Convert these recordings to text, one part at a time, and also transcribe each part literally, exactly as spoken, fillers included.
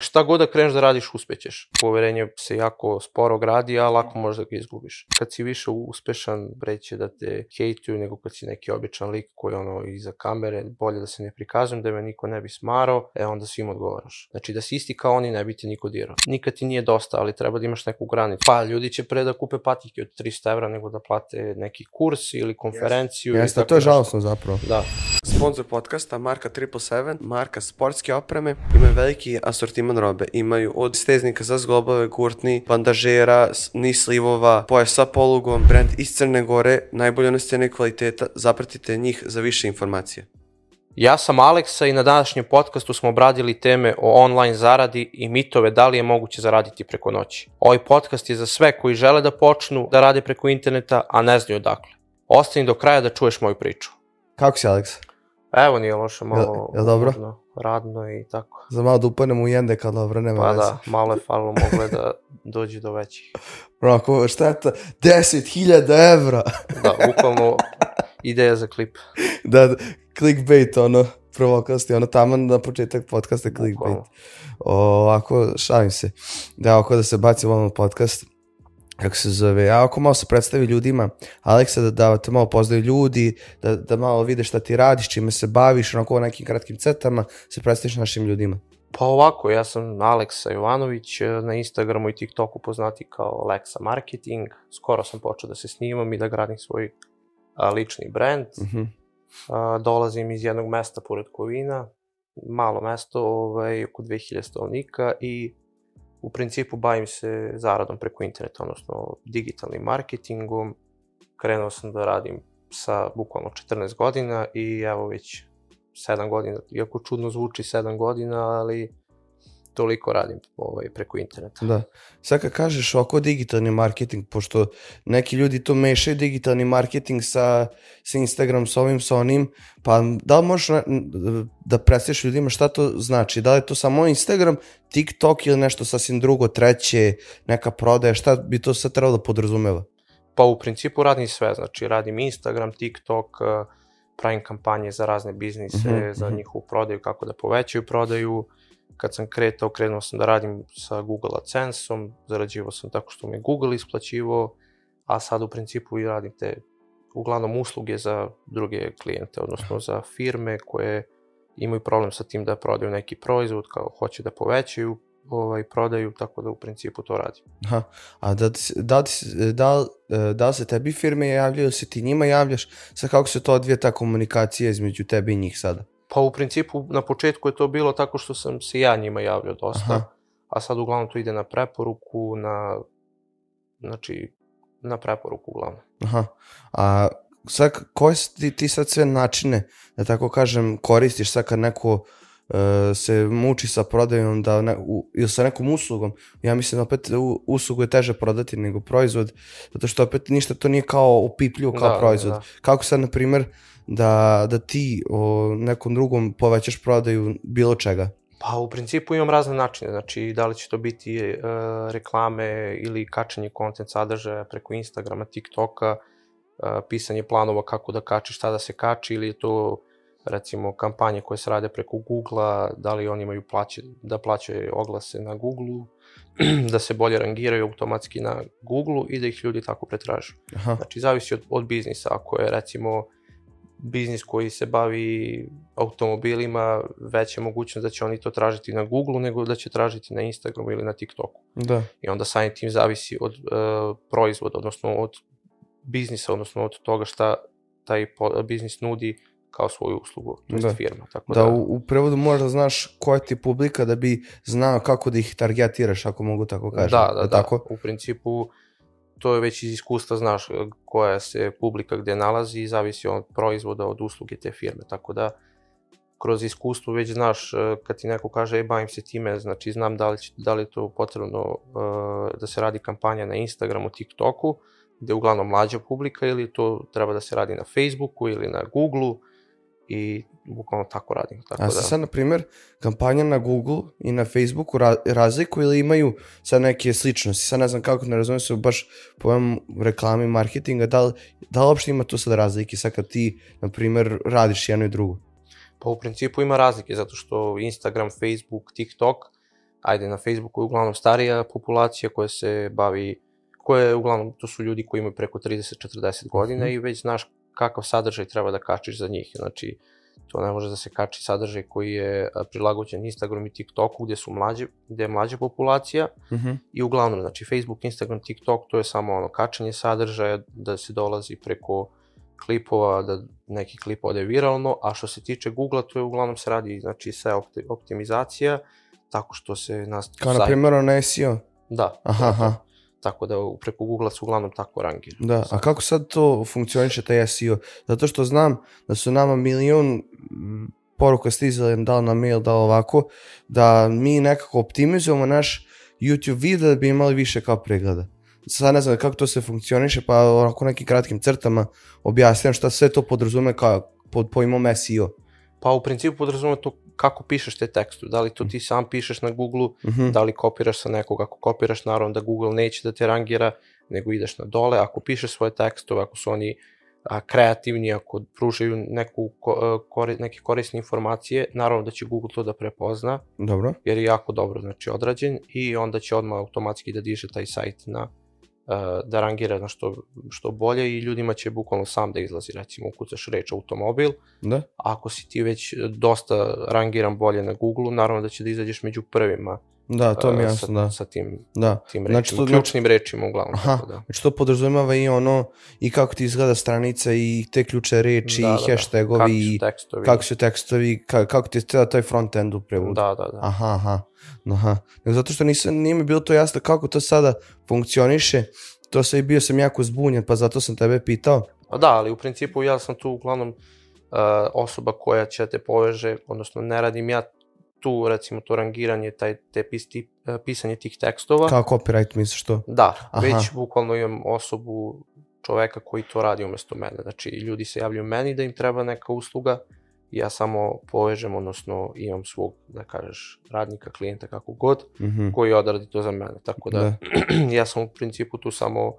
Šta god da kreneš da radiš, uspećeš. Poverenje se jako sporo gradi, a lako možeš da ga izgubiš. Kad si više uspešan, reće da te hejtuju nego kad si neki običan lik koji je ono iza kamere, bolje da se ne prikazujem, da me niko ne bi smarao, e onda svim odgovaraš. Znači da si isti kao oni, ne bi te niko dirao. Nikad ti nije dosta, ali treba da imaš neku granicu. Pa ljudi će pre da kupe patike od trista evra nego da plate neki kurs ili konferenciju. Jeste, to je žalosno zapravo. Da. Sponzor podcasta, marka Triple sedam, marka sportske opreme, imaju veliki asortiman robe, imaju od steznika za zglobove, kurtni, bandažera, niz slivova, pojasa polugom, brend iz Crne Gore, najbolje one scene kvaliteta, zapratite njih za više informacije. Ja sam Aleksa i na današnjem podcastu smo obradili teme o online zaradi i mitove da li je moguće zaraditi preko noći. Ovaj podcast je za sve koji žele da počnu da rade preko interneta, a ne znaju odakle. Ostani do kraja da čuješ moju priču. Kako si, Aleksa? Evo nije loše, malo radno i tako. Za malo da upanemo u jende kada vrnemo. Pa da, malo je falilo, moglo je da dođu do većih. Brako, šteta, deset hiljada evra. Da, bukvalno ideja za klip. Da, clickbait, ono, provokasti, ono taman na početak podcasta clickbait. Ovako, šalim se. Da, ako da se baci u ovom podcast, kako se zove, a ako malo se predstavi ljudima, Aleksa, da te malo poznaju ljudi, da malo vide šta ti radiš, čime se baviš, onako u nekim kratkim crtama se predstaviš našim ljudima. Pa ovako, ja sam Aleksa Jovanović, na Instagramu i TikToku poznati kao Leksa Marketing, skoro sam počeo da se snimam i da gradim svoj lični brand, dolazim iz jednog mesta pored Kovina, malo mesto, oko dve hiljade stanovnika i u principu bavim se zaradom preko interneta, odnosno digitalnim marketingom. Krenuo sam da radim sa bukvalno četrnaest godina i evo već sedam godina, iako čudno zvuči sedam godina, ali toliko radim preko interneta. Da, sad kad kažeš oko digitalni marketing, pošto neki ljudi to mešaju digitalni marketing sa Instagram, sa ovim, sa onim, pa da li možeš da predstaviš ljudima šta to znači? Da li je to samo Instagram, TikTok ili nešto sasvim drugo, treće, neka prodaja, šta bi to sad trebalo da podrazumeva? Pa u principu radim sve, znači radim Instagram, TikTok, pravim kampanje za razne biznise, za njihovu prodaju, kako da povećaju prodaju. Kad sam kretao, krenuo sam da radim sa Google Adsense-om, zarađivao sam tako što me Google isplaćivao, a sad u principu i radim te, uglavnom, usluge za druge klijente, odnosno za firme koje imaju problem sa tim da prodaju neki proizvod, kao hoće da povećaju prodaju, tako da u principu to radim. A da li se tebi firme javljaju, ili se ti njima javljaš, sad kako se to odvija ta komunikacija između tebe i njih sada? Pa u principu na početku je to bilo tako što sam se ja njima javljao dosta, a sad uglavnom to ide na preporuku, na, znači, na preporuku uglavnom. Aha, a sad koje ti sad sve načine, da tako kažem, koristiš sad kad neko se muči sa prodajom ili sa nekom uslugom? Ja mislim da opet uslugu je teže prodati nego proizvod, zato što opet ništa to nije kao opipljivo kao proizvod. Kako sad, na primer, da ti nekom drugom povećaš prodaju bilo čega? Pa u principu imam razne načine, znači da li će to biti reklame ili kačenje kontent sadržaja preko Instagrama, TikToka, pisanje planova kako da kači, šta da se kači, ili je to recimo kampanje koje se rade preko Google-a, da li oni imaju da plaćaju oglase na Google-u, da se bolje rangiraju automatski na Google-u i da ih ljudi tako pretražu. Znači zavisi od biznisa, ako je recimo biznis koji se bavi automobilima, veća mogućnost da će oni to tražiti na Google-u nego da će tražiti na Instagramu ili na TikToku. I onda samim tim zavisi od proizvoda, odnosno od biznisa, odnosno od toga šta taj biznis nudi kao svoju uslugu, to je firma. Da, u prevodu moraš da znaš koja ti je publika da bi znao kako da ih targetiraš, ako mogu tako kažem. Da, da, u principu to je već iz iskustva, znaš koja se publika gde nalazi i zavisi od proizvoda, od usluge te firme, tako da kroz iskustvo već znaš kad ti neko kaže e bavim se time, znači znam da li je to potrebno da se radi kampanja na Instagramu, TikToku, gde je uglavnom mlađa publika, ili to treba da se radi na Facebooku ili na Googleu, i bukvalno tako radim. A sad, na primjer, kampanja na Google i na Facebooku razliku ili imaju sad neke sličnosti? Sad ne znam kako, ne razumijem se baš pojam reklame i marketinga, da li uopšte ima tu sad razlike sad kad ti, na primjer, radiš jedno i drugo? Pa u principu ima razlike, zato što Instagram, Facebook, TikTok ajde na Facebooku je uglavnom starija populacija koja se bavi, koja je uglavnom, to su ljudi koji imaju preko trideset do četrdeset godina i već znaš kakav sadržaj treba da kačiš za njih, znači to ne može da se kači sadržaj koji je prilagođen Instagram i TikToku gde su mlađe, gde je mlađa populacija i uglavnom, znači Facebook, Instagram, TikTok to je samo ono kačenje sadržaja da se dolazi preko klipova, da neki klip ode viralno, a što se tiče Google-a to je uglavnom se radi, znači sve optimizacija, tako što se nas... Kao na primjer na S E O? Da, tako da preko Google-a se uglavnom tako rangiraju. Da, a kako sad to funkcioniše taj S E O? Zato što znam da su nama milion poruka stizali, da li na mail, da li ovako, da mi nekako optimizujemo naš YouTube video da bi imali više kao pregleda. Sad ne znam kako to se funkcioniše, pa onako nekim kratkim crtama objasnijem šta sve to podrazume pod pojmom S E O. Pa u principu podrazume to kako pišeš te tekstu, da li to ti sam pišeš na Google-u, da li kopiraš sa nekoga, ako kopiraš naravno da Google neće da te rangira, nego ideš na dole, ako pišeš svoje tekstove, ako su oni kreativni, ako pružaju neke korisne informacije, naravno da će Google to da prepozna, jer je jako dobro odrađen i onda će odmah automatski da diže taj sajt na da rangira na što bolje i ljudima će bukvalno sam da izlazi, recimo ukucaš reč automobil, ako si ti već dosta rangiran bolje na Google-u, naravno da će da izađeš među prvima sa tim rečima, ključnim rečima uglavnom. Znači to podrazumava i ono i kako ti izgleda stranica i te ključe reči i hashtagovi, kako su tekstovi, kako ti izgleda taj front-end u prevodu. Da, da, da. Aha, aha. Zato što nije mi bilo to jasno kako to sada funkcioniše, to sve i bio sam jako zbunjen, pa zato sam tebe pitao. Da, ali u principu ja sam tu uglavnom osoba koja će te poveže, odnosno ne radim ja tu recimo to rangiranje, pisanje tih tekstova. Kao copyright misliš to? Da, već bukvalno imam osobu, čoveka koji to radi umjesto mene, znači ljudi se javljaju meni da im treba neka usluga, ja samo povežem, odnosno imam svog, da kažeš, radnika, klijenta, kako god, koji odradi to za mene, tako da ja sam u principu tu samo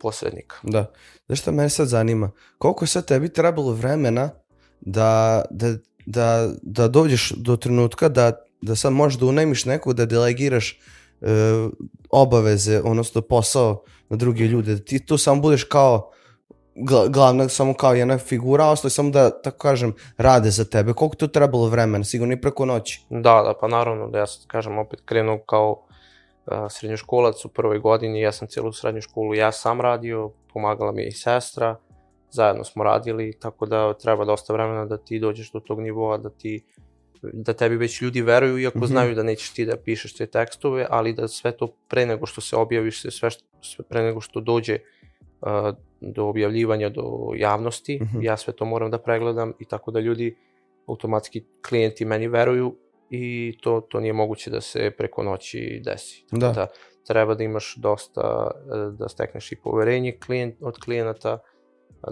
posrednik. Da, znaš šta mene sad zanima, koliko je sad tebi trebalo vremena da da dođeš do trenutka da sad možeš da unajmiš nekog, da delegiraš obaveze, odnosno posao na druge ljude, da ti tu samo budeš kao glavna, samo kao jedna figura, a ostali samo da, tako kažem, rade za tebe. Koliko to trebalo vremena? Sigurno i preko noći? Da, da, pa naravno da ja sad kažem opet krenuo kao srednjoškolac u prvoj godini, ja sam cijelu srednju školu ja sam radio, pomagala mi je i sestra, zajedno smo radili, tako da treba dosta vremena da ti dođeš do tog nivoa, da tebi već ljudi veruju, iako znaju da nećeš ti da pišeš te tekstove, ali da sve to pre nego što se objaviš, sve pre nego što dođe do objavljivanja, do javnosti, ja sve to moram da pregledam i tako da ljudi, automatski klijenti meni veruju i to nije moguće da se preko noći desi. Tako da treba da imaš dosta, da stekneš i poverenje od klijenata,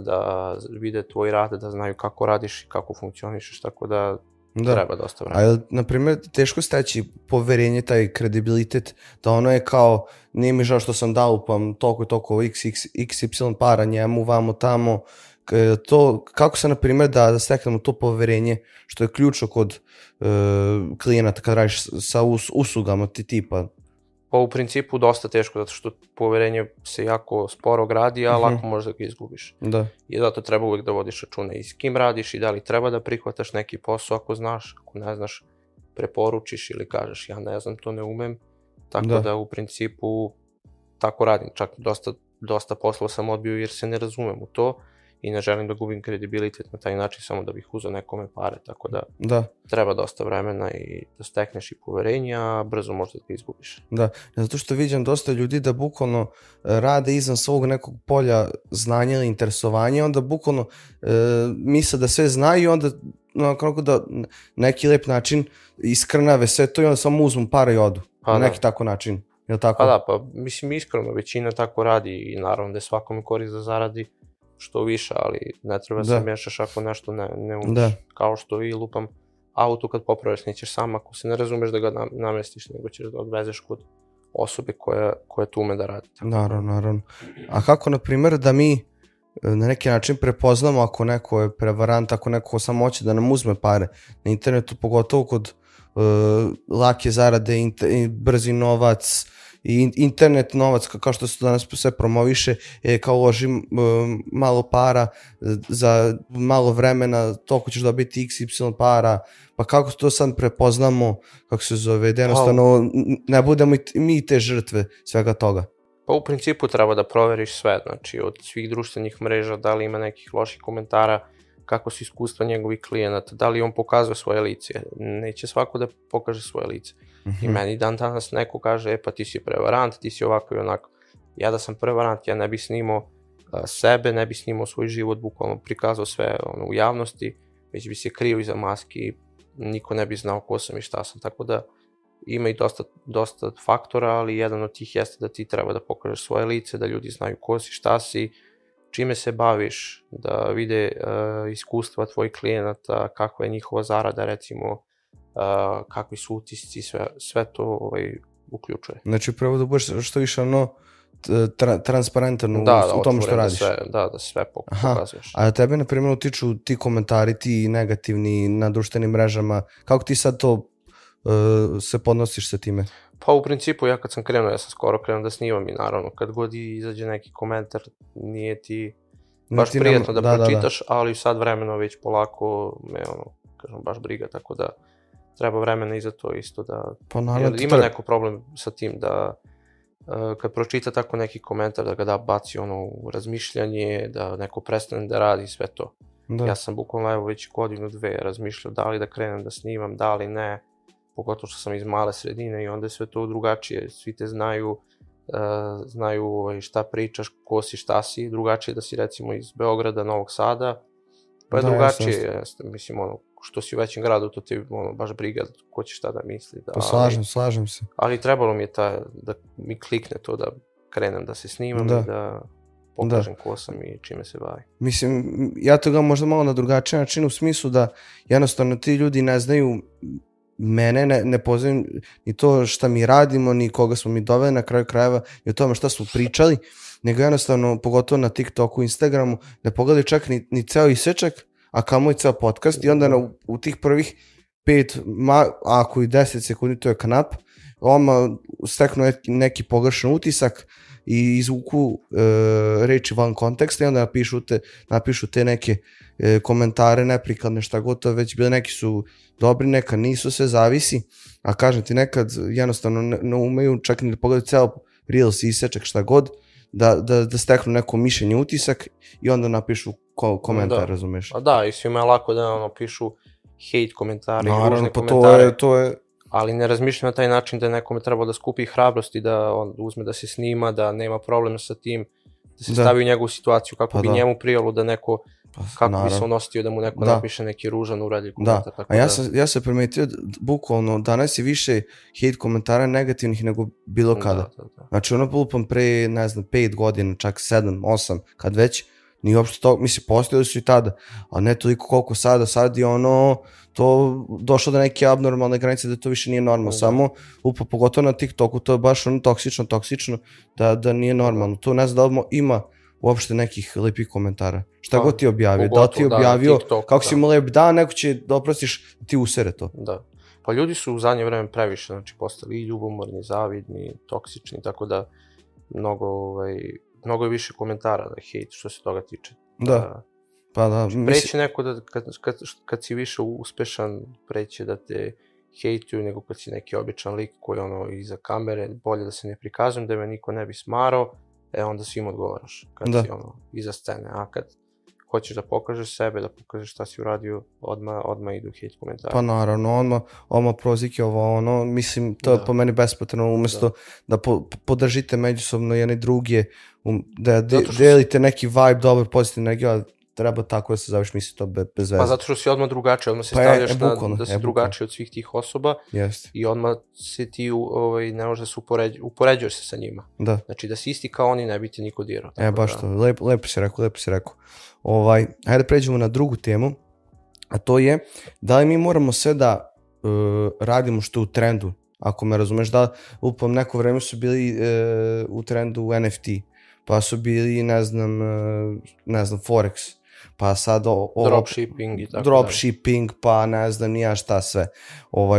da vide tvoj rad, da znaju kako radiš i kako funkcionišeš, tako da treba dosta vremena. A na primjer, teško steći poverenje, taj kredibilitet, da ono je kao, nije mi žao što sam dao, pa toliko i toliko iks iks y para njemu, vamo, tamo, kako se na primjer da steknemo to poverenje, što je ključno kod klijenata kad radiš sa uslugama ti tipa? Pa u principu dosta teško, zato što poverenje se jako sporo gradi, a lako možda ga izgubiš. I zato treba uvijek da vodiš računa i s kim radiš i da li treba da prihvataš neki posao ako znaš, ako ne znaš, preporučiš ili kažeš ja ne znam, to ne umem. Tako da u principu tako radim, čak dosta poslova sam odbio jer se ne razumem u to i ne želim da gubim kredibilitet na taj način samo da bih uzeo nekome pare, tako da treba dosta vremena i da stekneš i poverenja, a brzo možda ti izgubiš. Da, zato što vidim dosta ljudi da bukvalno rade izvan svog nekog polja znanja ili interesovanja, onda bukvalno misle da sve znaju i onda na neki lep način iskrnave sve to i onda samo uzmu pare i odu, na neki tako način, je li tako? Pa da, pa mislim iskreno, većina tako radi i naravno da je svakome korist da zaradi što više, ali ne treba se mešaš ako nešto ne umiš, kao što i lupam auto kad popraviš nećeš sam, ako se ne razumeš da ga namestiš, nego ćeš da odvezeš kod osobe koja tu ume da radi. Naravno, naravno. A kako, na primjer, da mi na neki način prepoznamo ako neko je prevarant, ako neko samo hoće da nam uzme pare na internetu, pogotovo kod lake zarade, brzi novac, internet novac, kao što se danas sve promoviše, kao uloži malo para za malo vremena, toliko ćeš dobiti x, y para, pa kako to sad prepoznamo, kako se zove, da jednostavno ne budemo mi te žrtve svega toga. Pa u principu treba da proveriš sve, znači od svih društvenih mreža, da li ima nekih loših komentara, kako su iskustva njegovih klijenata, da li on pokazuje svoje lice, neće svako da pokaže svoje lice. I meni dan danas neko kaže, e pa ti si prevarant, ti si ovako i onako. Ja da sam prevarant, ja ne bi snimao sebe, ne bi snimao svoj život, bukvalno prikazao sve u javnosti, već bi se krio iza maske i niko ne bi znao ko sam i šta sam, tako da ima i dosta faktora, ali jedan od tih jeste da ti treba da pokažeš svoje lice, da ljudi znaju ko si, šta si, čime se baviš, da vide iskustva tvojih klijenata, kakva je njihova zarada, recimo, kakvi su utisci, sve to uključuje. Znači prvo da budeš što više ono transparentan u tom što radiš. Da, da sve pokazuješ. A tebe, na primjer, utiču ti komentari, ti negativni na društvenim mrežama, kako ti sad to se podnosiš sa time? Pa u principu ja kad sam krenuo, ja sam skoro krenuo da snimam i naravno kad god izađe neki komentar nije ti baš prijatno da pročitaš, ali sad vremeno već polako me ono, kažem, baš briga, tako da treba vremena i za to isto da ima neko problem sa tim da kad pročita tako neki komentar da ga da baci ono u razmišljanje, da neko prestane da radi sve to. Ja sam bukvalno evo već godinu dve razmišljao da li da krenem da snimam, da li ne, pogotovo što sam iz male sredine i onda je sve to drugačije, svi te znaju, znaju šta pričaš, ko si, šta si, drugačije da si recimo iz Beograda, Novog Sada, pa je drugačije, mislim ono, što si u većem gradu, to ti baš briga ko će šta da misli. Pa slažem, slažem se. Ali trebalo mi je da mi klikne to da krenem da se snimam i da pokažem ko sam i čime se bavim. Mislim, ja to gledam možda malo na drugačiji način u smislu da jednostavno ti ljudi ne znaju mene, ne poznaju ni to šta mi radimo, ni koga smo mi doveli na kraju krajeva, ni o tome šta smo pričali, nego jednostavno, pogotovo na TikToku, Instagramu, ne pogledaju čak ni ceo isečak, a kamo i ceo podcast, i onda u tih prvih pet, ako i deset sekundi, to je kanap, ovama steknu neki pogrešan utisak i izvuku reči van konteksta i onda napišu te neke komentare neprikladne, šta gotovo već bilo, neki su dobri, neka nisu, sve zavisi, a kažem ti nekad jednostavno ne umeju čak ni da pogledaju ceo reels i isečak šta god, da steknu neko mišljenje, utisak i onda napišu komentar, razumeš? Da, i svima je lako da pišu hejt komentari, ružne komentare, ali ne razmišljam na taj način da nekome treba da skupi hrabrost i da uzme da se snima, da nema problema sa tim, da se stavi u njegovu situaciju, kako bi njemu prijalo da neko, kako bi se onosio da mu neko napiše neki ružan uradljiv komentar. A ja sam primetio, bukvalno, danas je više hejt komentara negativnih nego bilo kada. Znači, ono polupam pre, ne znam, pet godina, čak sedam, osam, kad već, nije uopšte to, mislim, postojali su i tada, a ne toliko koliko sada, sad je ono, to došlo do neke abnormalne granice da to više nije normalno, samo upravo pogotovo na TikToku, to je baš ono toksično, toksično, da nije normalno, to ne znam da ima uopšte nekih lepih komentara, šta god ti objavio, da ti objavio, kako si mu lep dan, neko će da oprostiš, ti usere to. Da, pa ljudi su u zadnje vreme previše, znači postali i ljubomorni, zavidni, toksični, tako da mnogo, ovaj, mnogo je više komentara na hejt što se toga tiče. Da. Pa da. Preće neko da kad si više uspešan, preće da te hejtuju nego kad si neki običan lik koji je ono iza kamere, bolje da se ne prikazujem, da me niko ne bi smarao, e onda svim odgovaraš kad si ono iza scene, a kad hoćeš da pokažeš sebe, da pokažeš šta si uradio, odmah idu hejt komentari. Pa naravno, odmah prozike, ovo ono, mislim, to je po meni bespotrebno, umesto da podržite međusobno jedne druge, da delite neki vibe, dobar, pozitivni, neki, treba tako da se zaviš, misli to bez veze. Pa zato što si odmah drugačiji, odmah se stavljaš da si drugačiji od svih tih osoba i odmah se ti ne možeš da se upoređuješ se sa njima. Znači da si isti kao oni, ne bi te niko dirao. E baš to, lepo si rekao, lepo si rekao. Hajde pređemo na drugu temu, a to je da li mi moramo sve da radimo što je u trendu, ako me razumeš, da upam neko vreme su bili u trendu en ef ti, pa su bili, ne znam, Forex, pa sad dropshipping i tako dalje. Dropshipping, pa ne znam ni ja šta sve.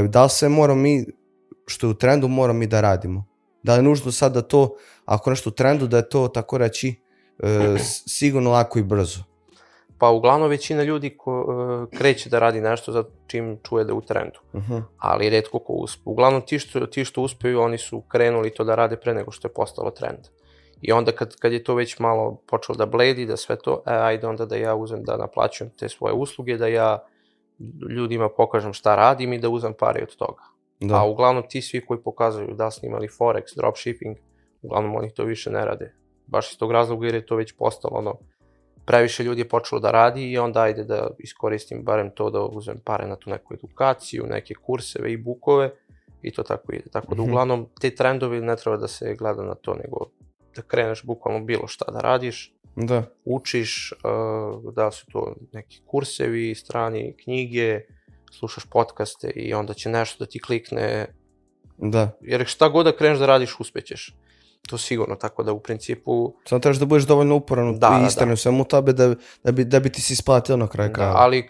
Da li sve moramo mi, što je u trendu, moramo mi da radimo? Da li je nužno sad da to, ako nešto u trendu, da je to, tako reći, sigurno lako i brzo? Pa uglavnom većina ljudi kreće da radi nešto za čim čuje da je u trendu, ali redko ko uspe. Uglavnom ti što uspeju, oni su krenuli to da rade pre nego što je postalo trend. I onda kad je to već malo počelo da bledi, da sve to, ajde onda da ja uzem da naplaćujem te svoje usluge, da ja ljudima pokažem šta radim i da uzem pare od toga. A uglavnom ti svi koji pokazuju da snimali Forex, dropshipping, uglavnom oni to više ne rade. Baš iz tog razloga jer je to već postalo ono, previše ljudi je počelo da radi i onda ajde da iskoristim barem to da uzmem pare na tu neku edukaciju, neke kurseve i bukove i to tako ide. Tako da uglavnom te trendove ne treba da se gleda na to, nego da kreneš bukvalno bilo šta da radiš, učiš, da su to neki kursevi, strani, knjige, slušaš podcaste i onda će nešto da ti klikne. Jer šta god da kreneš da radiš uspećeš. To sigurno, tako da u principu... Samo trebaš da budeš dovoljno uporan i istrajan u svemu tome da bi ti se isplatio na kraju kraja. Da, ali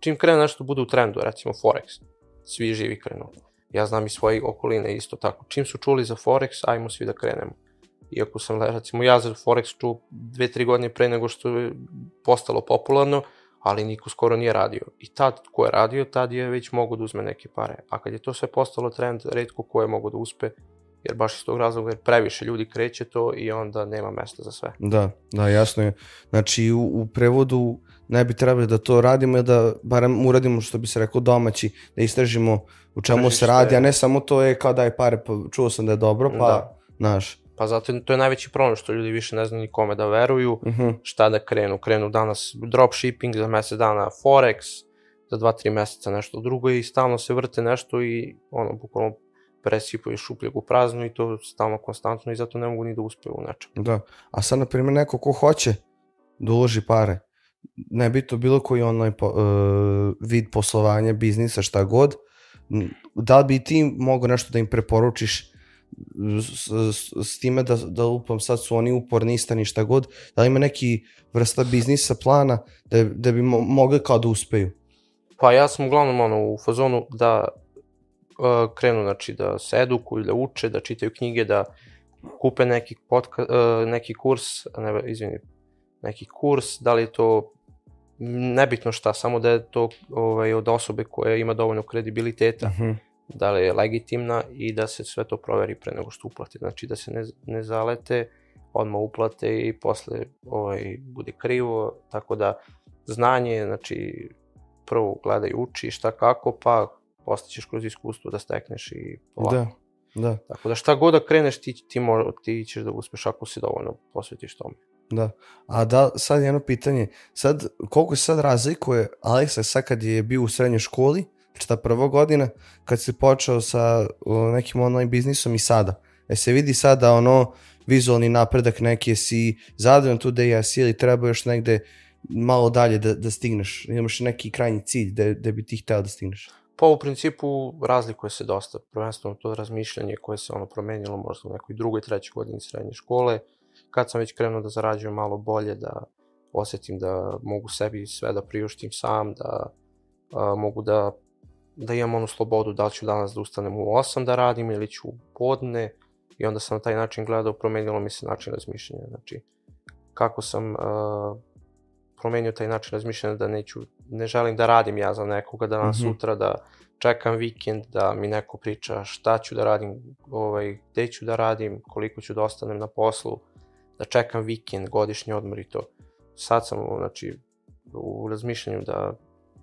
čim krene nešto bude u trendu, recimo Forex, svi živi krenu. Ja znam i svoje okoline isto tako. Čim su čuli za Forex, ajmo svi da krenemo. Iako sam, recimo, ja za Forex čuo dve, tri godine pre nego što je postalo popularno, ali niko skoro nije radio. I tad ko je radio, tad je već mogo da uzme neke pare. A kad je to sve postalo trend, redko ko je mogo da uspe, jer baš iz tog razloga, jer previše ljudi kreće to i onda nema mesta za sve. Da, da, jasno je. Znači, u prevodu ne bi trebali da to radimo, da barem uradimo, što bi se rekao, domaći, da istražimo u čemu se radi, a ne samo to je kao daj pare, čuo sam da je dobro, pa znaš. Pa zato to je najveći problem, što ljudi više ne znaju nikome da veruju, šta da krenu. Krenu danas dropshipping, za mesec dana Forex, za dva, tri meseca nešto drugo i stalno se vrte nešto i ono, bukvalno, presipuješ šupljeg u praznu i to stalno konstantno i zato ne mogu ni da uspeju u nečem. Da, a sad na primjer neko ko hoće da uloži pare, ne bi to bilo koji onaj vid poslovanja, biznisa, šta god, da li bi ti mogao nešto da im preporučiš s time da upam sad su oni uporni, istani, šta god, da li ima neki vrsta biznisa, plana da bi mogli kao da uspeju? Pa ja sam uglavnom u fazonu da krenu, znači, da se edukuju, da uče, da čitaju knjige, da kupe neki kurs, izvini, neki kurs, da li je to nebitno šta, samo da je to od osobe koja ima dovoljno kredibiliteta, da li je legitimna i da se sve to proveri pre nego što uplate, znači da se ne zalete, odmah uplate i posle bude krivo, tako da znanje, znači prvo gledaj, uči šta kako, pa ostaćeš kroz iskustvo da stekneš i ovako. Tako da šta god da kreneš ti ćeš da uspeš ako si dovoljno posvetiš tome. Da, a da, sad jedno pitanje, sad koliko se sad razlikuje Aleksa sad kad je bio u srednjoj školi, znači ta prva godina, kad si počeo sa nekim online biznisom i sada, e se vidi sada ono vizualni napredak neki, jesi zadovoljan tu da jesi ili treba još negde malo dalje da stigneš, imaš neki krajnji cilj da bi ti hteo da stigneš? Pa u principu razlikuje se dosta, prvenstveno to razmišljanje koje se ono promenilo možda u nekoj drugoj, trećoj godini srednje škole, kad sam već krenuo da zarađujem malo bolje, da osjetim da mogu sebi sve da priuštim sam, da mogu da imam onu slobodu da li ću danas da ustanem u osam da radim ili ću u podne i onda sam na taj način gledao, promenilo mi se način razmišljanja, znači kako sam... promenio taj način razmišljanja da neću, ne želim da radim ja za nekoga danas sutra, da čekam vikend, da mi neko priča šta ću da radim, gde ću da radim, koliko ću da ostanem na poslu, da čekam vikend, godišnji odmor i to. Sad sam u razmišljanju da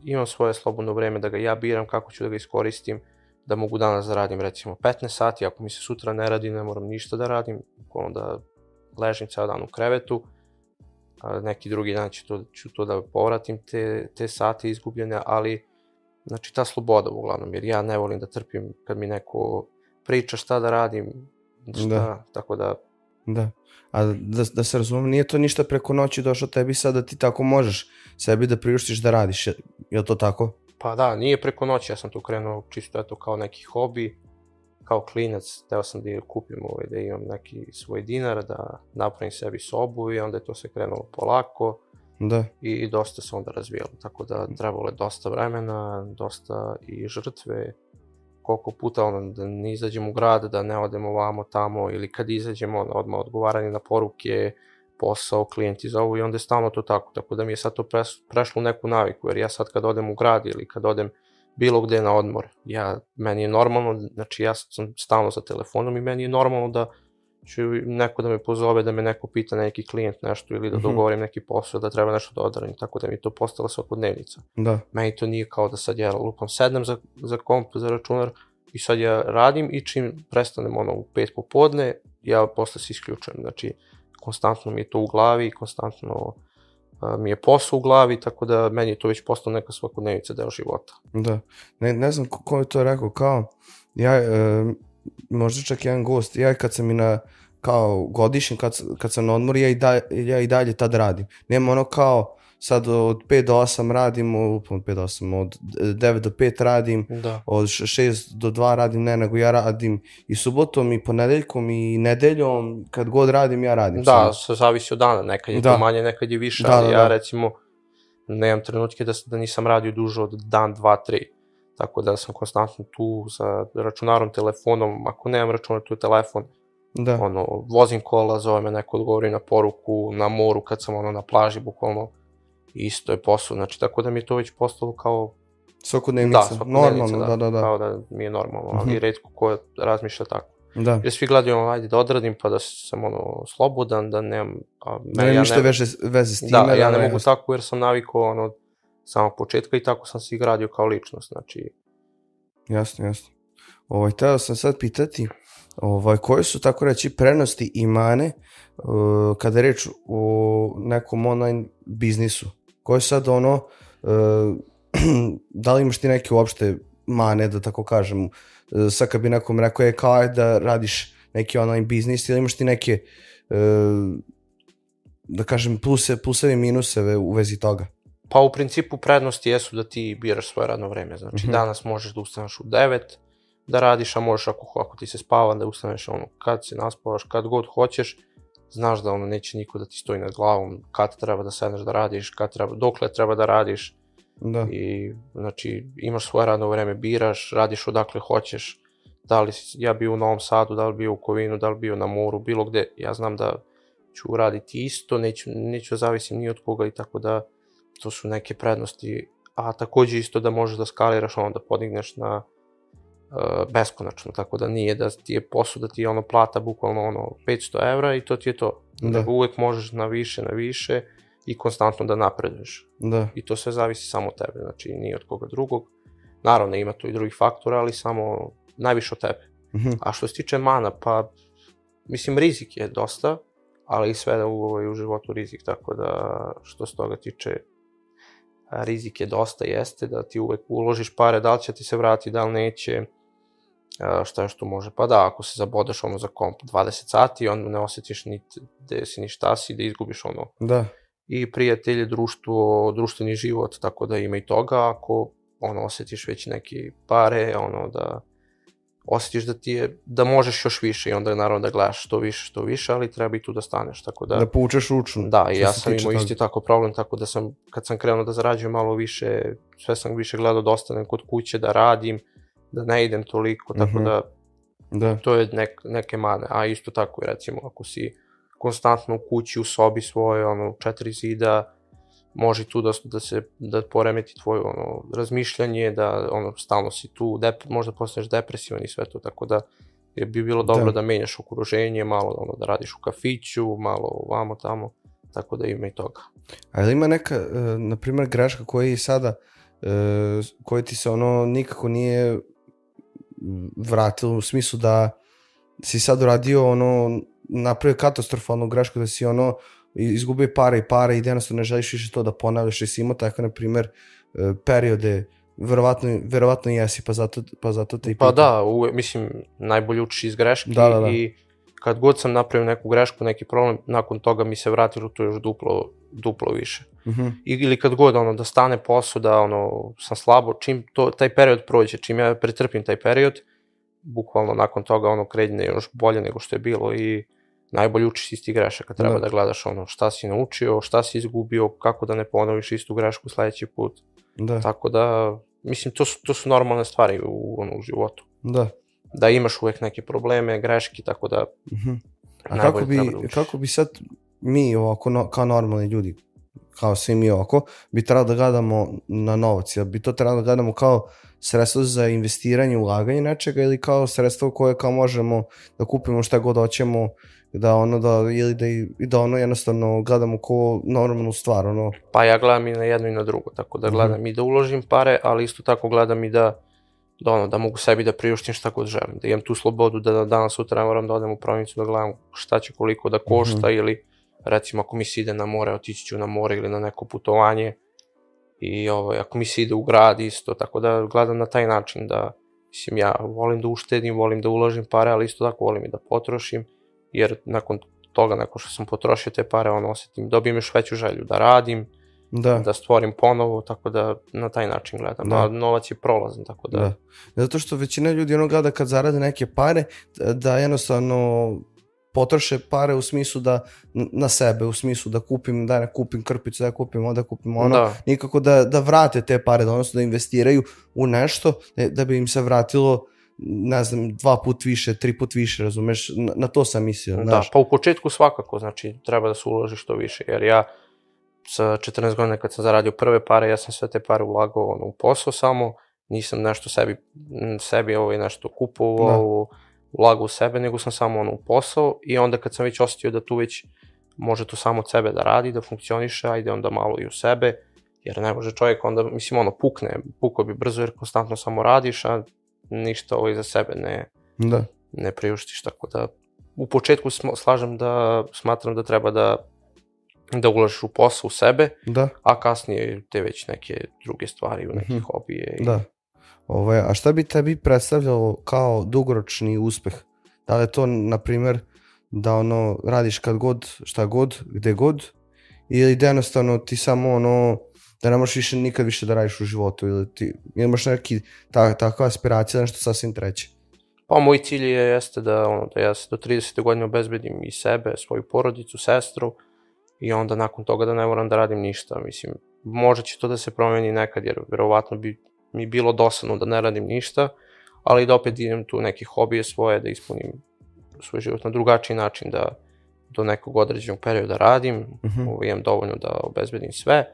imam svoje slobodno vreme, da ga ja biram, kako ću da ga iskoristim, da mogu danas da radim recimo petnaest sati, ako mi se sutra ne radi ne moram ništa da radim, da ležim ceo dan u krevetu, neki drugi dan ću to da povratim te sate izgubljene, ali znači ta sloboda uglavnom, jer ja ne volim da trpim kad mi neko priča šta da radim, šta, tako da... Da, a da se razumem, nije to ništa preko noći došlo tebi sad da ti tako možeš sebi da priuštiš da radiš, je to tako? Pa da, nije preko noći, ja sam to krenuo čisto eto kao neki hobi, kao klinac, teo sam da kupim, da imam neki svoj dinar, da napravim sebi sobu i onda je to se krenulo polako, i dosta se onda razvijalo, tako da trebalo je dosta vremena, dosta i žrtve, koliko puta ono da ne izađemo u grad, da ne odemo ovamo tamo, ili kad izađemo odmah odgovaranje na poruke, posao, klijenti zovu, i onda je stalno to tako, tako da mi je sad to prešlo u neku naviku, jer ja sad kad odem u grad ili kad odem bilo gde na odmor, meni je normalno, znači ja sam stalno za telefonom i meni je normalno da ću neko da me pozove, da me neko pita, neki klijent nešto, ili da dogovorim neki posao, da treba nešto da odradim, tako da mi je to postala svakodnevnica. Meni to nije kao da sad ja lupam sednem za komp, za računar, i sad ja radim i čim prestanem ono u pet popodne, ja posle se isključujem, znači konstantno mi je to u glavi, konstantno mi je posao u glavi, tako da meni je to već postao neka svakodnevica, deo života. Da, ne znam ko je to rekao, kao ja... možda čak jedan gost, ja kad sam i na kao godišnji, kad sam na odmor, ja i dalje tad radim, nema ono kao sad od pet do osam radim, od devet do pet radim, od šest do dva radim, ne, nego ja radim i subotom i ponedeljkom i nedeljom, kad god radim ja radim. Da, zavisi od dana, nekad je to manje, nekad je više, ali ja recimo nemam trenutke da nisam radio duže od dan, dva, tri. Tako da sam konstantno tu sa računarom, telefonom, ako nemam računar, tu je telefon, vozim kola, zove me neko, odgovori na poruku, na moru kad sam na plaži, bukvalno isto je posao, znači tako da mi je to već postalo kao... svakodnevnica, normalno, da, da. Kao da mi je normalno, ali retko ko razmišlja tako. Jer svi gledaju, ajde da odradim pa da sam slobodan, da nemam... Da nemam ništa veze s time. Da, ja ne mogu tako jer sam navikao ono... samog početka i tako sam se gradio kao ličnost, znači... Jasno, jasno. Htio sam sad pitati, koje su, tako reći, prednosti i mane kada je reč o nekom online biznisu? Koje su sad ono, da li imaš ti neke uopšte mane, da tako kažem? Sad kad bi nekom rekao, je kao da radiš neki online biznis, ili imaš ti neke, da kažem, pluseve i minuseve u vezi toga? Pa u principu prednosti jesu da ti biraš svoje radno vreme, znači danas možeš da ustaneš u devet, da radiš, a možeš ako ti se spava da ustaneš ono kad se naspavaš, kad god hoćeš, znaš da ono neće niko da ti stoji nad glavom, kad treba da sedneš da radiš, dokle treba da radiš, i znači imaš svoje radno vreme, biraš, radiš odakle hoćeš, da li ja bio u Novom Sadu, da li bio u Kovinu, da li bio na moru, bilo gde, ja znam da ću uraditi isto, neću zavisim ni od koga i tako da... to su neke prednosti, a takođe isto da možeš da skaliraš, ono da podigneš na beskonačno, tako da nije da ti je posao, da ti je ono plata bukvalno ono petsto evra i to ti je to, nego uvek možeš na više, na više i konstantno da napreduješ i to sve zavisi samo od tebe, znači nije od koga drugog, naravno ima tu i drugih faktora, ali samo najviše od tebe. A što se tiče mana, pa mislim rizik je dosta, ali i sve u životu rizik, tako da što se toga tiče rizik je dosta, jeste da ti uvek uložiš pare, da li će ti se vratiti, da li neće, šta još tu može, pa da, ako se zabodaš ono za komp dvadeset sati, onda ne osjetiš ni gde si, ni šta si, da izgubiš ono i prijatelje, društvo, društveni život, tako da ima i toga, ako ono osjetiš već neke pare, ono da osjetiš da ti je, da možeš još više i onda je naravno da gledaš što više, što više, ali treba i tu da staneš, tako da... Da povučeš ručnu. Da, i ja sam imao isti tako problem, tako da sam, kad sam krenuo da zarađujem malo više, sve sam više gledao da ostanem kod kuće, da radim, da ne idem toliko, tako da to je neke mane. A isto tako je recimo, ako si konstantno u kući, u sobi svoje, ono, četiri zida, može tu da poremeti tvoje razmišljanje, da stalno si tu, možda postaneš depresivan i sve to, tako da bi bilo dobro da menjaš okruženje, malo da radiš u kafiću, malo ovamo tamo, tako da ima i toga. Ali ima neka, na primjer, greška koja je sada, koja ti se ono nikako nije vratila u smislu da si sad uradio ono, napravio katastrofalnu grešku da si ono, izgubio pare i pare i jednostavno ne želiš više to da ponavljaš i si imao tako, na primjer, periode, verovatno jesi, pa zato te i pita. Pa da, mislim, najbolje učiš iz greške i kad god sam napravio neku grešku, neki problem, nakon toga mi se vratilo to još duplo više. Ili kad god da stane posao, da sam slabo, čim taj period prođe, čim ja pretrpim taj period, bukvalno nakon toga ono kredine još bolje nego što je bilo i najbolje učiš isti grešaka, treba da gledaš ono šta si naučio, šta si izgubio, kako da ne ponoviš istu grešku sledeći put. Tako da, mislim, to su normalne stvari u životu. Da imaš uvek neke probleme, greške, tako da najbolje treba da učiš. A kako bi sad mi ovako, kao normalni ljudi, kao svi mi ovako, bi trebalo da gledamo na novac, bi to trebalo da gledamo kao sredstvo za investiranje, ulaganje nečega ili kao sredstvo koje kao možemo da kupimo šta god hoćemo da ono da, ili da ono jednostavno gledamo kao normalnu stvar, ono. Pa ja gledam i na jedno i na drugo, tako da gledam i da uložim pare, ali isto tako gledam i da da ono, da mogu sebi da priuštim šta god želim, da imam tu slobodu da danas sutra moram da odem u provincu da gledam šta će koliko da košta ili recimo ako mi se ide na more, otići ću na more ili na neko putovanje i ako mi se ide u grad isto, tako da gledam na taj način da, mislim, ja volim da uštedim, volim da uložim pare, ali isto tako volim i da potrošim, jer nakon toga, nakon što sam potrošio te pare, ono, osjetim, dobijem još veću želju da radim, da stvorim ponovo, tako da na taj način gledam, a novac je prolazan, tako da. Zato što većina ljudi ono gleda kad zarade neke pare, da jednostavno potroše pare u smislu da na sebe, u smislu da kupim, da ne kupim krpicu, da kupim, da kupim ono, nikako da vrate te pare, odnosno da investiraju u nešto, da bi im se vratilo, ne znam, dva put više, tri put više, razumeš, na to sam mislio. Da, pa u početku svakako, znači, treba da se uloži što više, jer ja sa četrnaest godina kad sam zaradio prve pare, ja sam sve te pare ulagao u posao samo, nisam nešto sebi, sebi ovo i nešto kupovao, ulagao u sebe, nego sam samo ono u posao i onda kad sam već osjetio da tu već može to samo od sebe da radi, da funkcioniše, ajde onda malo i u sebe, jer ne može čovjek onda, mislim ono, pukne, pukao bi brzo jer konstantno samo radiš, a ništa ovo iza sebe ne priuštiš, tako da u početku slažem da smatram da treba da da uložiš u posao, u sebe, a kasnije te već neke druge stvari, u neke hobije. A šta bi tebi predstavljalo kao dugoročni uspeh? Da li je to, na primjer, da ono radiš kad god, šta god, gde god, ili da jednostavno ti samo ono, da ne možeš više nikad više da radiš u životu, ili ti imaš neki takva aspiracija, nešto sasvim treće? Pa moj cilj jeste da ja se do trideset godina obezbedim i sebe, svoju porodicu, sestru, i onda nakon toga da ne moram da radim ništa. Mislim, možda će to da se promeni nekad, jer verovatno bi mi bilo dosadno da ne radim ništa, ali da opet idem tu neke hobije svoje, da ispunim svoj život na drugačiji način, da do nekog određenog perioda radim, imam dovoljno da obezbedim sve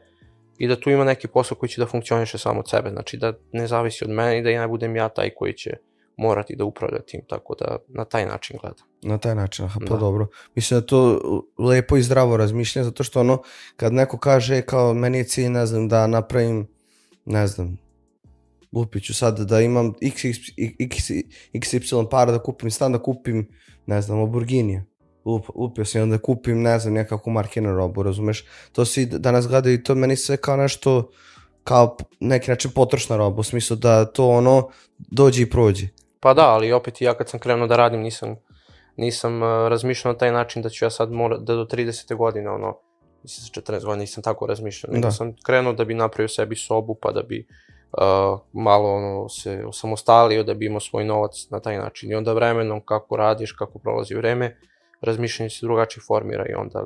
i da tu ima neki posao koji će da funkcioniše samo od sebe, znači da ne zavisi od mene i da ja ne budem ja taj koji će morati da upravlja tim, tako da na taj način gledam. Na taj način, pa dobro. Mislim da to lepo i zdravo razmišljam, zato što ono, kad neko kaže kao meni je cilj, ne znam, da napravim, ne znam, lupiću sad, da imam iks ipsilon para, da kupim stan, da kupim, ne znam, Lamborghini, lupio sam, da kupim, ne znam, nekakvu marke na robu, razumeš? To svi danas gledaju i to meni sve kao nešto, kao neki način potrošna roba, u smislu da to ono dođe i prođe. Pa da, ali opet i ja kad sam krenuo da radim nisam razmišljao na taj način da ću ja sad da do trideset godine, ono, mislim sa četrnaest godina nisam tako razmišljao, nego sam krenuo da bi napravio sebi sobu pa da bi malo ono se osamostalio, da bi imao svoj novac na taj način i onda vremenom kako radiš, kako prolazi vreme, razmišljanje se drugačije formira i onda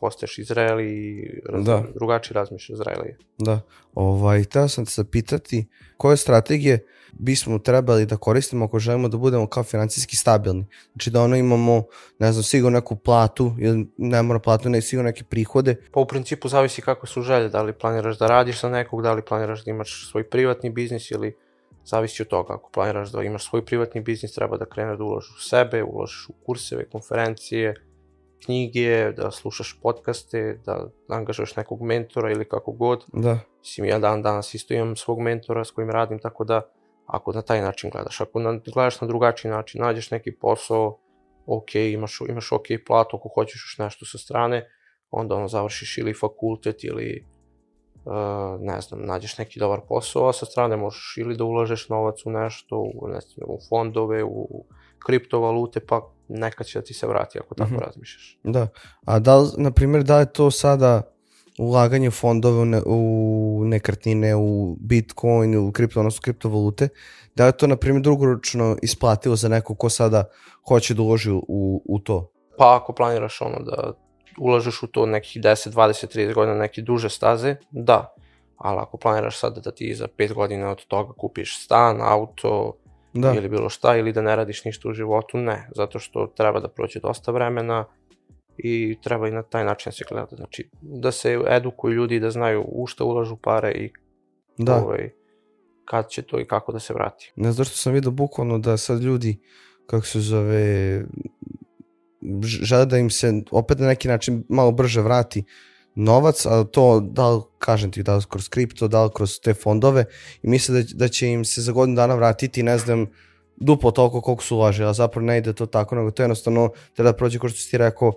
postaješ Izrael i drugačiji razmišljaš Izraelije. Da, htio sam te zapitati koje strategije bismo trebali da koristimo ako želimo da budemo kao financijski stabilni. Znači da ono imamo, ne znam, sigurno neku platu ili ne mora platu, ne sigurno neke prihode. Pa u principu zavisi kako su želje, da li planiraš da radiš za nekog, da li planiraš da imaš svoj privatni biznis ili zavisi od toga. Ako planiraš da imaš svoj privatni biznis, treba da kreneš da uložiš u sebe, uložiš u kurseve, konferencije, knjige, da slušaš podcaste, da angažuješ nekog mentora ili kako god. Mislim, ja dan danas isto imam svog mentora s kojim radim, tako da ako na taj način gledaš, ako gledaš na drugačiji način, nađeš neki posao, ok, imaš ok platu, ako hoćeš još nešto sa strane, onda ono završiš ili fakultet ili ne znam, nađeš neki dobar posao, a sa strane možeš ili da ulažeš novac u nešto, u fondove, u kriptovalute, pa nekad će da ti se vrati ako tako razmišljaš. Da, a da li, na primjer, da je to sada ulaganje fondove u nekretnine, u bitcoin, u kripto, odnosno kriptovalute, da je to, na primjer, dugoročno isplatilo za neko ko sada hoće da uloži u to? pa ako planiraš ono da ulažeš u to nekih deset, dvadeset, trideset godina neke duže staze, da. Ali ako planiraš sad da ti za pet godina od toga kupiš stan, auto ili bilo šta, ili da ne radiš ništa u životu, ne. Zato što treba da prođe dosta vremena i treba i na taj način se gledati. Znači, da se edukuju ljudi i da znaju u šta ulažu pare i kad će to i kako da se vrati. Ne, zašto sam vidio bukvalno da sad ljudi, kako se zove, žele da im se opet na neki način malo brže vrati novac, a to da li, kažem ti, da li kroz kripto, da li kroz te fondove, i misle da će im se za godinu dana vratiti, ne znam, duplo toliko koliko su ulaže, a zapravo ne ide to tako, nego to jednostavno treba da prođe, kao što ti rekao,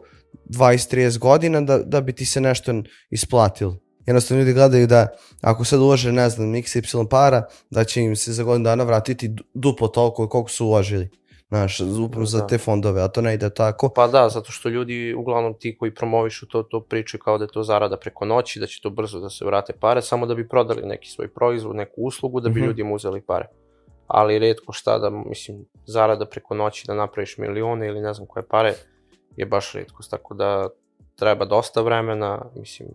dvadeset do trideset godina da bi ti se nešto isplatilo. Jednostavno ljudi gledaju da ako sad ulože, ne znam, iks ipsilon para, da će im se za godinu dana vratiti duplo toliko koliko su uložili. Znaš, upravo za te fondove, a to ne ide tako. Pa da, zato što ljudi, uglavnom ti koji promovišu to, to pričaju kao da je to zarada preko noći, da će to brzo da se vrate pare, samo da bi prodali neki svoj proizvod, neku uslugu, da bi ljudima uzeli pare. Ali retko šta da, mislim, zarada preko noći da napraviš milione ili ne znam koje pare je baš retkost, tako da treba dosta vremena, mislim,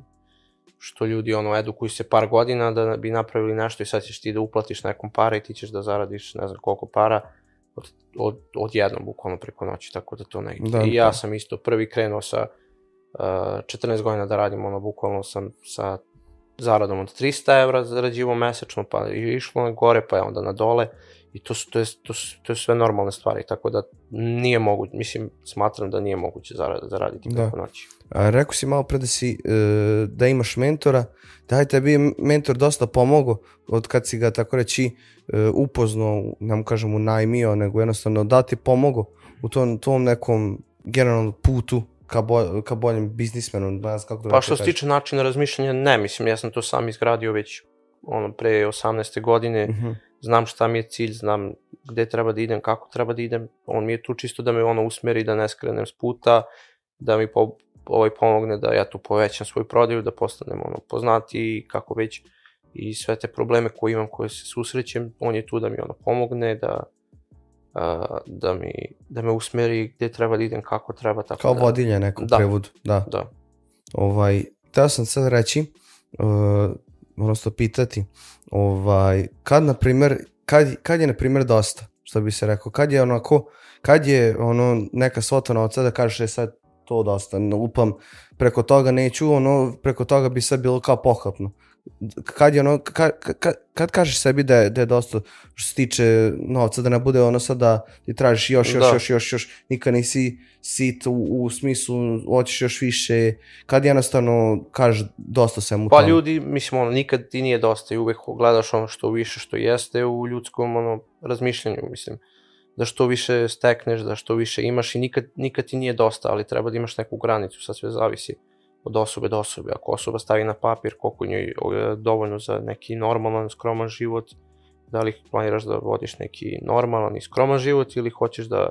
što ljudi ono edukuju se par godina da bi napravili nešto i sad ćeš ti da uplatiš nekom pare i ti ćeš da zaradiš ne znam koliko para odjednom, bukvalno preko noći, tako da to ne ide. I ja sam isto prvi krenuo sa četrnaest godina da radim, ono, bukvalno sam sa zaradom od trista evra zarađivo mesečno, pa je išlo na gore, pa je onda na dole, i to su sve normalne stvari, tako da nije moguće, mislim, smatram da nije moguće zaraditi preko noći. Rekao si malo pre da imaš mentora, da je tebi mentor dosta pomogao od kad si ga, tako reći, upoznao, ne mu kažem unajmio, nego jednostavno da ti pomogao u tom nekom generalnom putu ka boljem biznismenu? Pa što se tiče načina razmišljanja, ne, mislim, ja sam to sam izgradio već pre osamnaeste godine, znam šta mi je cilj, znam gde treba da idem, kako treba da idem, on mi je tu čisto da me ono usmeri, da ne skrenem s puta, da mi pomogne da ja tu povećam svoju prodaju, da postanem ono poznatiji i kako već, i sve te probleme koje imam, koje se susrećem, on je tu da mi ono pomogne, da da me usmeri gdje treba da idem, kako treba. Kao vodilja neko u prevodu. Da. Hteo sam sad reći, odnosno pitati, kad na primjer, kad je na primjer dosta, što bi se rekao, kad je onako, kad je neka svota novca da kažeš je sad to dosta, upam, preko toga neću, preko toga bi sad bilo kao pohapno. Kad kažeš sebi da je dosta što se tiče novca, da ne bude ono sad da ti tražiš još, još, još, još, nikad nisi sit u smislu, hoćeš još više, kad jednostavno kažeš dosta svemu tomu? Pa ljudi, mislim, nikad ti nije dosta i uvek gledaš ono što više što jeste u ljudskom razmišljanju, mislim, da što više stekneš, da što više imaš, i nikad ti nije dosta, ali treba da imaš neku granicu, sad sve zavisi od osobe do osobe. Ako osoba stavi na papir koliko njoj je dovoljno za neki normalan, skroman život, da li planiraš da vodiš neki normalan i skroman život ili hoćeš da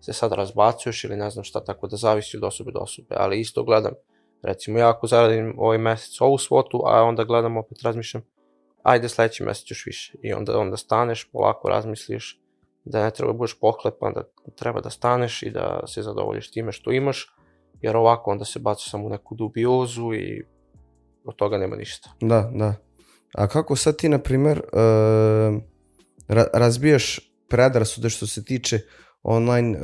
se sad razbacuješ ili ne znam šta, tako da zavisi od osobe do osobe. Ali isto gledam, recimo ja ako zaradim ovaj mesec ovu svotu, a onda gledam, opet razmišljam, ajde sledeći mesec još više, i onda, onda staneš, polako razmisliš da ne treba da budeš pohlepan, da treba da staneš i da se zadovoljiš time što imaš, jer ovako onda se baca samo u neku dubiozu i od toga nema ništa. Da, da. A kako sad ti, na primjer, razbijaš predrasude što se tiče online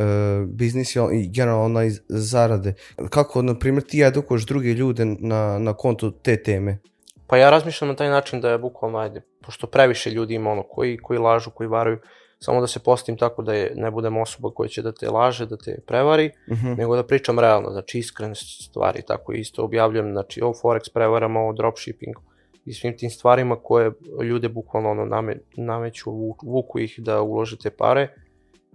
biznisa i generalno online zarade? Kako, na primjer, ti edukuješ druge ljude na kontu te teme? Pa ja razmišljam na taj način da je bukvalno, ajde, pošto previše ljudi ima ono koji lažu, koji varaju, samo da se postavim tako da ne budem osoba koja će da te laže, da te prevari, nego da pričam realno, znači iskrene stvari, tako isto objavljujem, znači o Forex prevarama, o dropshippingu i svim tim stvarima koje ljude bukvalno nameću, vuku ih da ulože te pare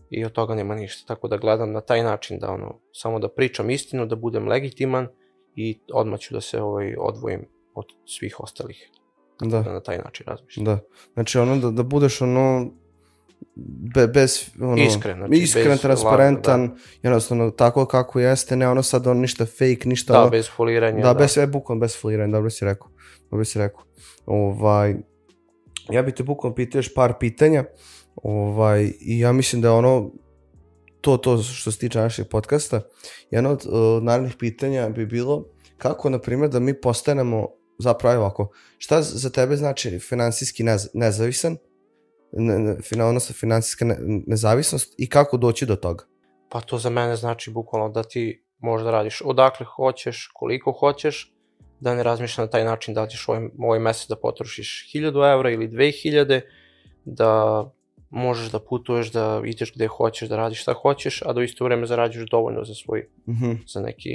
i od toga nema ništa, tako da gledam na taj način da samo da pričam istinu, da budem legitiman i odmah ću da se odvojim od svih ostalih, da na taj način razmišljam. Da, znači ono da budeš ono iskren, transparentan, jednostavno tako kako jeste, ne ono sad ono ništa fake, ništa, da, bez foliranja, da, bez bukvalno bez foliranja, dobro si rekao, dobro si rekao. Ja bih te bukvalno pitao još par pitanja i ja mislim da je ono to to što se tiče naših podcasta. Jedno od uh, narednih pitanja bi bilo kako, na primjer, da mi postanemo zapravo ovako. Šta za tebe znači finansijski nez, nezavisan, ne, ne, odnosno finansijska ne, nezavisnost i kako doći do toga? Pa to za mene znači bukvalno da ti možda radiš odakle hoćeš, koliko hoćeš, da ne razmišljaš na taj način da ćeš ovaj, ovaj mesec da potrošiš hiljadu evra ili dve hiljade, da možeš da putuješ, da ideš gde hoćeš, da radiš šta hoćeš, a do isto vreme zarađuješ dovoljno za svoj, mm-hmm. za neki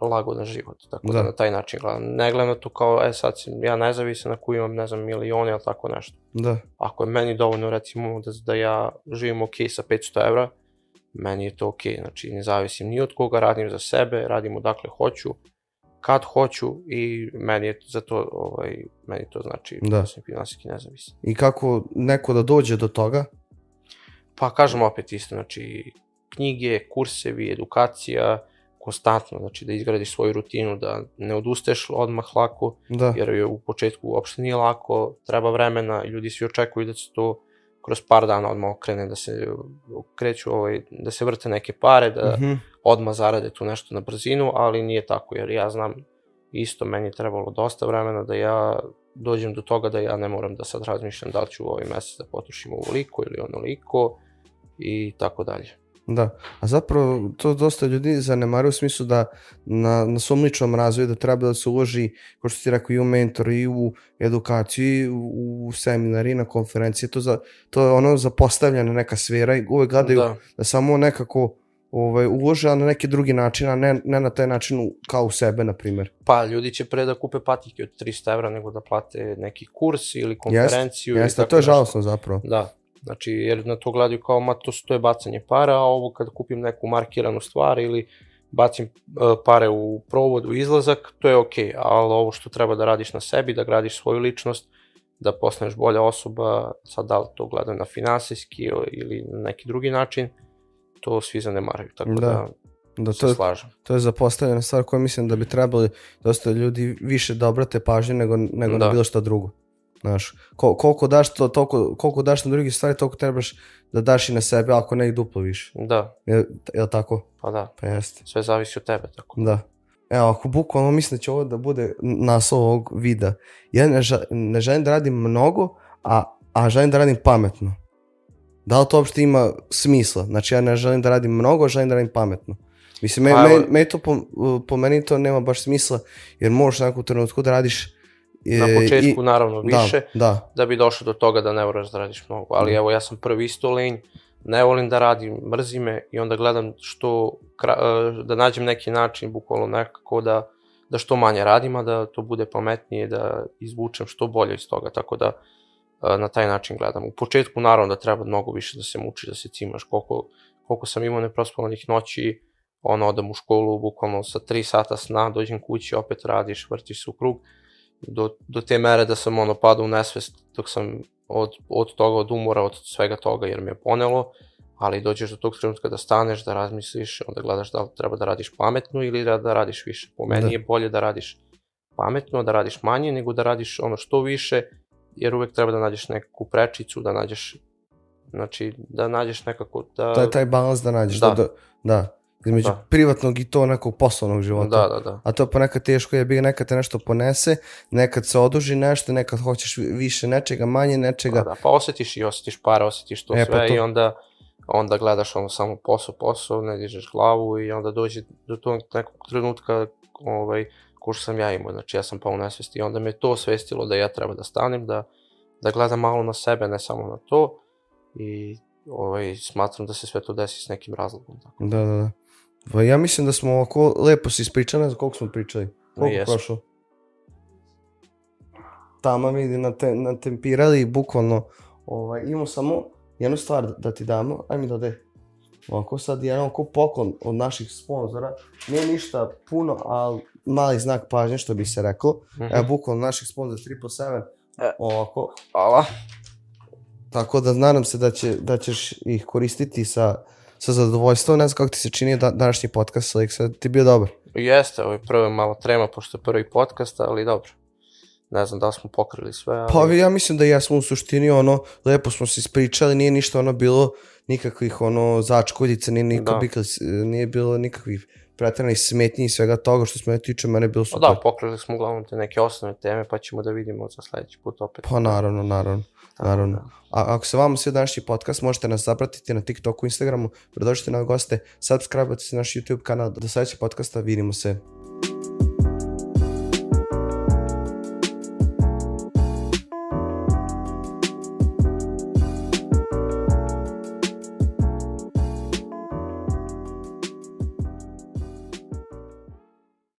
lagodan život, tako da, da na taj način gledam. Ne gledam to kao, e sad sam ja nezavisan ako imam, ne znam, milione ili tako nešto. Da. Ako je meni dovoljno, recimo, da, da ja živim ok sa petsto evra, meni je to ok, znači ne zavisim ni od koga, radim za sebe, radim odakle hoću, kad hoću i meni je za to, ovaj, meni to znači da, da sam finansijski nezavisan. I kako neko da dođe do toga? Pa kažem opet isto, znači knjige, kursevi, edukacija, konstantno, znači da izgradiš svoju rutinu, da ne odustaješ odmah lako, da, jer je u početku uopšte nije lako, treba vremena, ljudi svi očekuju da će to kroz par dana odmah okrene, da se kreću, ovaj, da se vrte neke pare, da mm-hmm. odmah zarade tu nešto na brzinu, ali nije tako, jer ja znam isto, meni je trebalo dosta vremena da ja dođem do toga da ja ne moram da sad razmišljam da li ću ovaj mesec da potrošim ovoliko ili onoliko i tako dalje. Da, a zapravo to dosta ljudi zanemaraju u smislu da na, na svom ličnom razvoju da treba da se uloži, kao što ti rekao, i u mentor, i u edukaciju, i u seminari, na konferencije, to, za, to je ono zapostavljena neka sfera i uvek gledaju da, da samo nekako ovaj, ulože, a na neki drugi način, a ne, ne na taj način kao u sebe, na primjer. Pa, ljudi će pre da kupe patike od tristo evra nego da plate neki kurs ili konferenciju. Jeste, jeste, to je žalosno zapravo. Da. Znači, jer na to gledaju kao, ma to, to je bacanje para, a ovo kad kupim neku markiranu stvar ili bacim pare u provod, u izlazak, to je okej, ali ovo što treba da radiš na sebi, da gradiš svoju ličnost, da postaneš bolja osoba, sad da li to gledam na finansijski ili na neki drugi način, to svi zanemaraju, tako da, da, da se to, slažem. To je zapostavljena stvar koja mislim da bi trebali dosta ljudi više da obrate pažnje nego, nego da, na bilo šta drugo. Znaš, kol, koliko, daš to, toliko, koliko daš na druge stvari, toliko trebaš da daš i na sebe, ako ne ih duplo više. Da. Je, je li tako? Pa da. Pa jeste. Sve zavisi od tebe, tako. Da. Evo, ako bukvalno mislim da će ovo da bude naslov ovog videa. Ja ne, ža, ne želim da radim mnogo, a, a želim da radim pametno. Da li to uopšte ima smisla? Znači, ja ne želim da radim mnogo, želim da radim pametno. Mislim, me, me, me to po, po meni to nema baš smisla, jer možeš neku trenutku da radiš na početku, i, naravno, više, da, da, da bi došao do toga da ne moraš da radiš mnogo. Ali mm. evo, ja sam prvi isto lenj, ne volim da radim, mrzi me i onda gledam što, da nađem neki način, bukvalno nekako da, da što manje radim, a da to bude pametnije, da izvučem što bolje iz toga, tako da na taj način gledam. U početku, naravno, da treba mnogo više da se mučiš, da se cimaš, koliko, koliko sam imao neprospavanih noći, ono, odam u školu, bukvalno sa tri sata sna, dođem kući, opet radiš, vrtiš se u krug, Do, do te mere da sam ono padao u nesvest dok sam od, od toga, od umora, od svega toga, jer mi je ponelo, ali dođeš do tog trenutka da staneš, da razmisliš, onda gledaš da li treba da radiš pametno ili da, da radiš više. Po meni da, je bolje da radiš pametno, da radiš manje, nego da radiš ono što više, jer uvek treba da nađeš neku prečicu, da nađeš, znači, da nađeš nekako da... Taj, taj balans da nađeš, da, da, da. Između da, privatnog i to nekog poslovnog života. Da, da, da. A to je ponekad teško, jer nekad te nešto ponese, nekad se oduži nešto, nekad hoćeš više nečega, manje nečega. Da, da, pa osjetiš i osjetiš para, osjetiš to e, sve pa to... i onda, onda gledaš ono samo posao, posao, ne dižeš glavu i onda dođe do tog nekog trenutka ovaj, ko što sam ja imao, znači ja sam pa u nesvesti i onda me to osvestilo da ja treba da stanem, da, da gledam malo na sebe, ne samo na to i ovaj, smatram da se sve to desi s nekim razlogom. Tako. Da, da, da. Pa ja mislim da smo ovako lepo se ispričali, za koliko smo pričali, koliko no, prošlo. Tamo vidi, nate, natempirali bukvalno, ovaj, imamo samo jednu stvar da ti damo, aj mi dodaj. Ovako sad jedan ovako poklon od naših sponzora, nije ništa puno, ali mali znak pažnje što bi se reklo. Mm-hmm. Evo bukvalno naših sponzora Triple sedam, e, ovako. Hvala. Tako da nadam se da, će, da ćeš ih koristiti sa... sa zadovoljstvom. Ne znam kako ti se čini da, današnji podcast, Aleksa, ti je bio dobar? Jeste, ovo je prvo malo trema, pošto je prvi podcast, ali dobro. Ne znam da li smo pokrili sve, ali... Pa ja mislim da jesmo u suštini, ono, lepo smo se ispričali, nije ništa ono bilo nikakvih ono začkoljica, nije bilo nikakvih pretjeranih smetnji i svega toga što se mene tiče, mene je bilo super. Da, pokrili smo uglavnom te neke osnovne teme, pa ćemo da vidimo za sledeći put opet. Pa naravno, naravno. Naravno. A ako se vama sviđa današnji podcast, možete nas zapratiti na TikToku, Instagramu, predložite nam goste, subscribe-ate se na naš YouTube kanal. Do sledećeg podcasta, vidimo se.